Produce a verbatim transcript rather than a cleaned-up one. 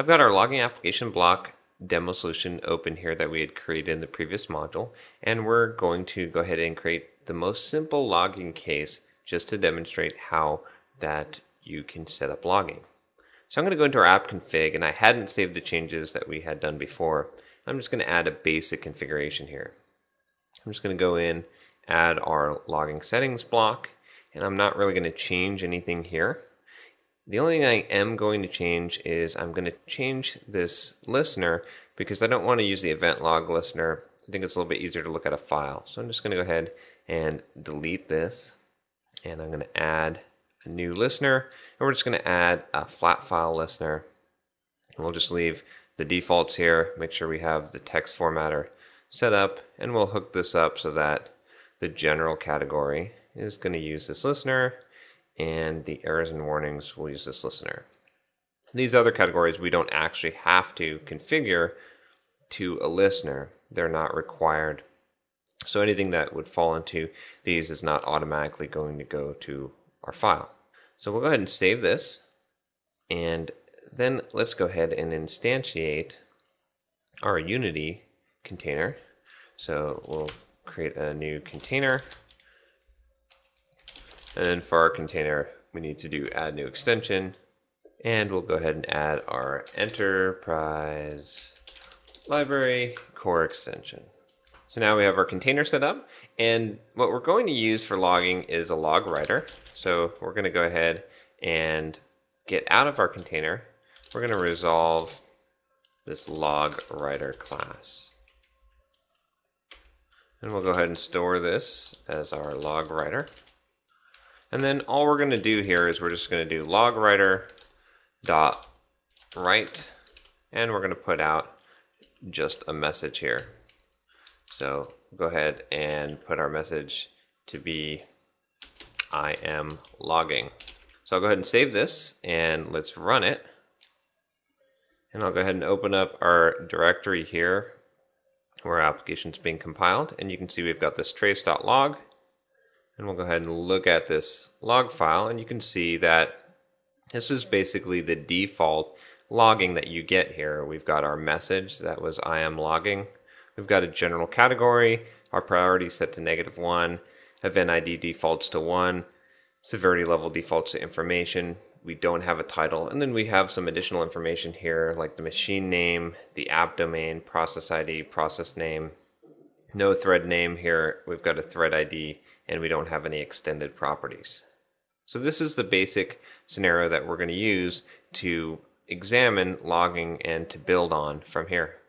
I've got our logging application block demo solution open here that we had created in the previous module, and we're going to go ahead and create the most simple logging case just to demonstrate how that you can set up logging. So I'm going to go into our app config, and I hadn't saved the changes that we had done before. I'm just going to add a basic configuration here. I'm just going to go in, add our logging settings block, and I'm not really going to change anything here. The only thing I am going to change is I'm going to change this listener because I don't want to use the event log listener. I think it's a little bit easier to look at a file. So I'm just going to go ahead and delete this, and I'm going to add a new listener, and we're just going to add a flat file listener. And we'll just leave the defaults here, make sure we have the text formatter set up, and we'll hook this up so that the general category is going to use this listener, and the errors and warnings will use this listener. These other categories we don't actually have to configure to a listener. They're not required. So anything that would fall into these is not automatically going to go to our file. So we'll go ahead and save this, and then let's go ahead and instantiate our Unity container. So we'll create a new container, and then for our container we need to do add new extension, and we'll go ahead and add our Enterprise Library core extension. So now we have our container set up, and what we're going to use for logging is a log writer. So we're going to go ahead and get out of our container. We're going to resolve this log writer class, and we'll go ahead and store this as our log writer. And then all we're going to do here is we're just going to do log writer dot write, and we're going to put out just a message here. So go ahead and put our message to be I am logging. So I'll go ahead and save this, and let's run it. And I'll go ahead and open up our directory here where our application is being compiled, and you can see we've got this trace.log. And we'll go ahead and look at this log file, and you can see that this is basically the default logging that you get here. We've got our message that was I am logging. We've got a general category, our priority set to negative one, event I D defaults to one, severity level defaults to information. We don't have a title, and then we have some additional information here like the machine name, the app domain, process I D, process name. No thread name here, we've got a thread I D, and we don't have any extended properties. So this is the basic scenario that we're going to use to examine logging and to build on from here.